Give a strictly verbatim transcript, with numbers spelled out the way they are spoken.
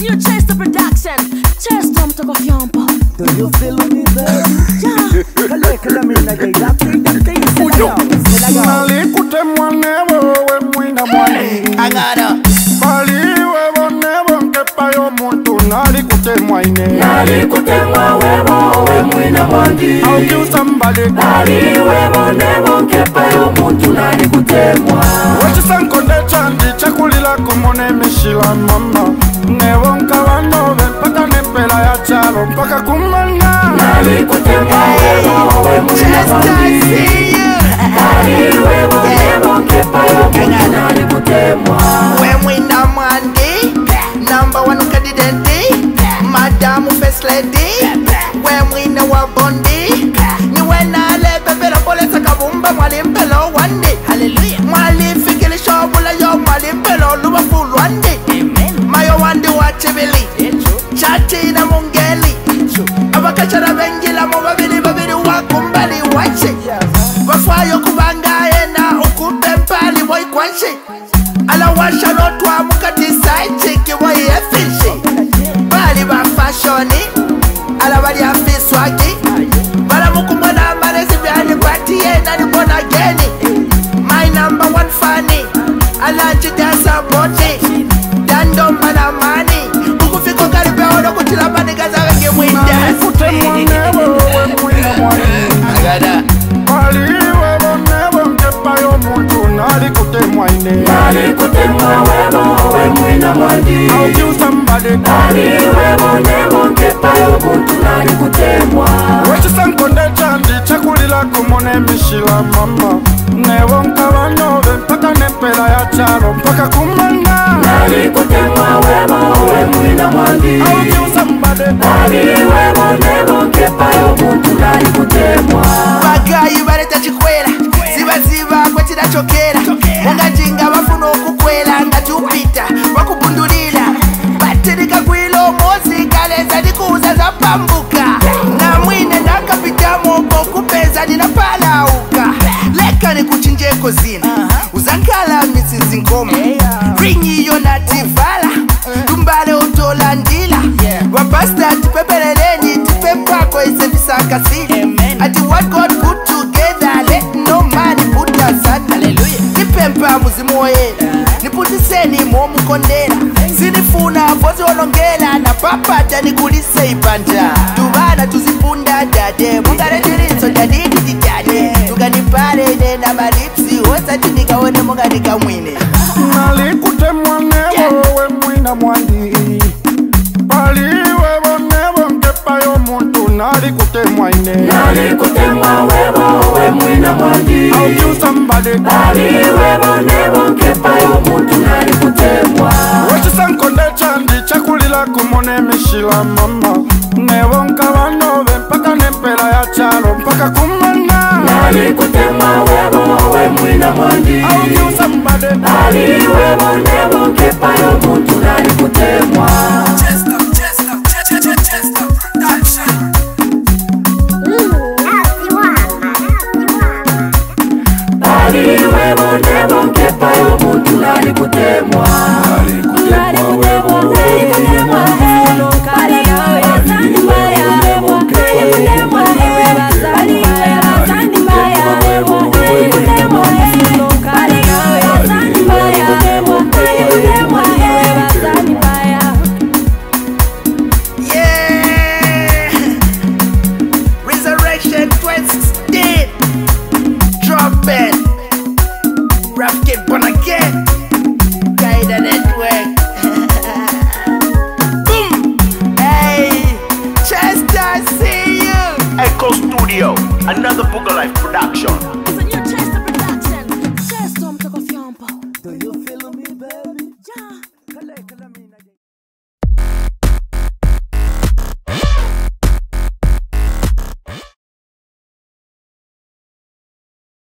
new Chesta production. Chesta mtoko fiampo. Do you feel me there? Yeah. Kale kala mina gaila kuita kuita. Ujo. Nalikutemwa nebo we mwina mwani. Agara. Bali wewe nebo nkepa yo muntu. Nalikutemwa ine. Nalikutemwa wewe we mwina mwani. I'll kill somebody. Bali wewe nebo nkepa yo muntu. Nalikutemwa. Wachisankonde chandi chakulila kumone mishila mama. Nevonka vanove mpaka nepela ya chalo mpaka kumanga. Nalikutemwa wewe we mwina mwani. Bali wewe nebo nkepa yo muntu. Nalikutemwa. We mwina mwani. Number one ukadidenti. Madamu first lady. We mwina wabondi. Niwe na lepe pero pole sakabumba mwalimpelo wandi. Hallelujah. Mwalifikili shobula yo mwalimpelo luwafu wandi. Amen. Mayo wandi wachivili. Chati na mungeli. Abakachara bengila mwabili babili wakumbali wachi. Wafayo kubangaye na ukutempali waikwanshi. Ala washa notwa mukati saichi kiwa yefishi. Bali ba fashoni. Ala wali afiswaki. Bala mukumwana marezi bihani batiye na nipona geni. My number one fanny. Ala chidasa moti. Dando mbana mani. Ukufiko karibe ono kuchila mani gaza wenge mwindasi. Nalikutemwa nebo we mwina mwani. Bali wewe nebo mkepa yo muntu. Nalikutemwa ine. Nalikutemwa webo we mwina mwani. I'll kill somebody. Bali wewe nebo mkepa yo muntu. Nalikutemwa. Wachisankonde chandi chakulila kumone mishila mama. Nevonka vanove mpaka nepela ya chalo mpaka kumanga. Nalikutemwa wewe we mwina mwani. I'll kill somebody. Bali wewe nebo mkepa yo muntu. Nalikutemwa. Bagayi bareta chikwela. Ziba ziba kwa chida chokela. Munga jinga wafuno kukwela. Nga jupita wakubundulila. Batirika kwilo mosi. Kaleza dikuza za pambuka. Na mwine na kapita moko. Kupeza nina palauka. Leka ni kuchinje kozina. Uzangala misinzi ngoma. Ringi yona tifala. Dumbale utola ndila. Wapasta tipepeleleni. Tipepako isevisa kasili. Ati what God put together. Let no man put aside. Nipempa muzimu wela. Niputiseni momu kondela. Sinifuna fosi olongela. Na papata nikulise ipanja. Tuvana tuzipunda dade. Munga retiriso dadidi dikade. Tuga nipare nena malipsi. Wesa tinika wene munga nika mwine. Nalikutemwa nebo we mwina mwani. Bali wewe nebo mkepa yo muntu. Nalikutemwa ine. Nalikutemwa webo we mwina mwani. I'll kill somebody. Bali wewe nebo mkepa yo muntu. Nalikutemwa. Wachisankonde chandi chakulila kumone mishila mama. Nevonka vanove mpaka nepela ya chalo mpaka kumanga. Nalikutemwa webo we mwina mwani. I'll kill somebody. Bali wewe nebo mkepa yo muntu. Nalikutemwa. Chesta, Chesta, Chesta, Chesta production. Nalikutemwa. Nalikutemwa wewe nalikutemwa. Lokale ya sandi mbaya. Nalikutemwa wewe sandi mbaya. Sandi mbaya wewe nalikutemwa. Lokale ya sandi mbaya. Nalikutemwa wewe sandi mbaya. Yeah. Resurrection twenty sixteen. Drop it. Rap get born again. Another Booger Life production.